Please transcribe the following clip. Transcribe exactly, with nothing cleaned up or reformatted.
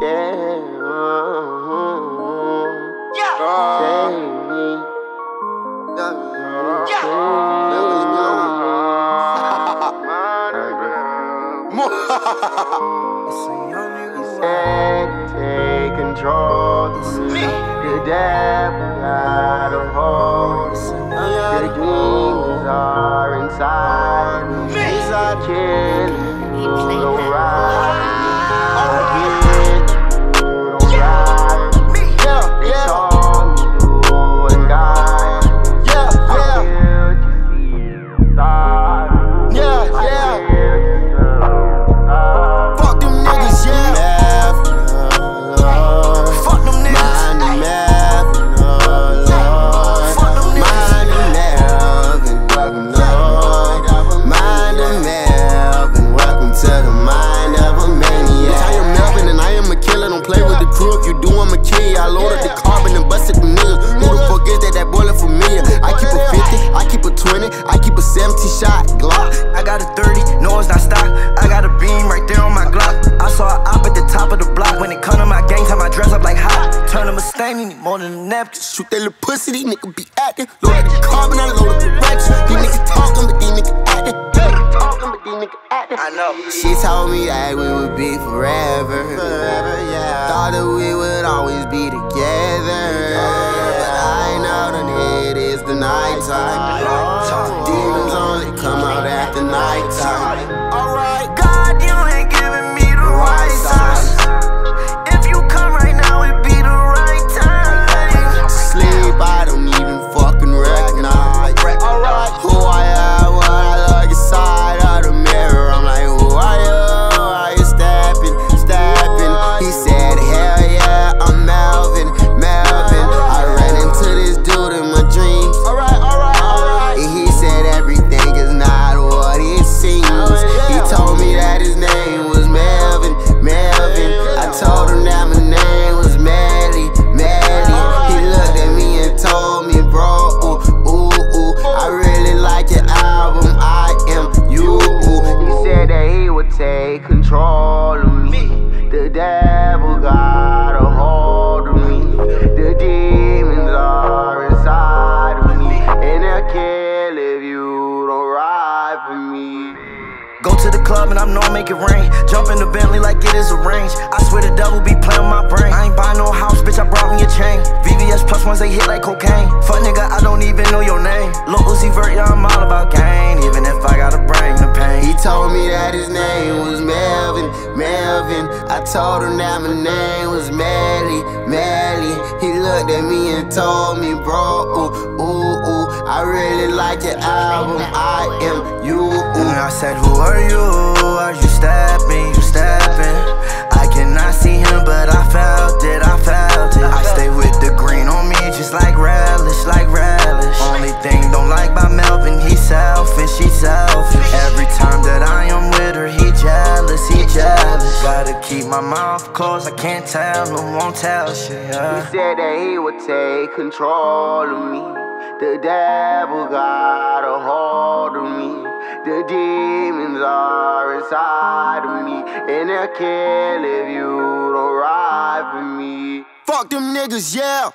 Yeah, uh-huh. Yeah. Uh-huh. Yeah. Yeah. Take control. The devil out of holes. The demons are inside. These are killing. Don't ride. I loaded the carbon and busted the niggas. Who the fuck is that? That boy look familiar. I keep a fifty, I keep a twenty, I keep a seventy shot Glock. I got a thirty, no it's not stock. I got a beam right there on my Glock. I saw an op at the top of the block. When it come to my gang time, I dress up like hot. Turn him a stain, he need more than a napkin. Shoot that little pussy, these niggas be acting. Loaded the carbon, I loaded the racks. These niggas talking, but these niggas acting. I know. She told me that we would be forever. Forever, yeah. Thought that we would always be together. But I know that it is the night time. Oh, demons only come out after night time. Take control of me. The devil got a hold of me. The demons are inside of me, and they'll kill if you don't ride for me. Go to the club and I'm known make it rain. Jump in the Bentley like it is arranged. I swear the devil be playing my brain. I ain't buy no house, bitch, I brought me a chain. V V S plus ones, they hit like cocaine. Fuck nigga, I don't even know your name. Lil Uzi Vert, yeah, I'm all about gain. Even if I gotta bring the pain. He told me that his name was Melvin, Melvin. I told him that my name was Melly, Melly. He looked at me and told me, bro, ooh, ooh, ooh, I really like your album, I am you. And I said, who are you? Are you stepping? You stepping? I cannot see him, but I felt it, I felt it. I stay with the green on me, just like relish, like relish. Only thing don't like about Melvin, he's selfish, he's selfish. Every time that I am with her, he jealous, he jealous. Gotta keep my mouth closed, I can't tell him, won't tell shit. Yeah. He said that he would take control of me. The devil got a hold of me. The demons are inside of me, and they'll kill if you don't ride for me. Fuck them niggas, yeah.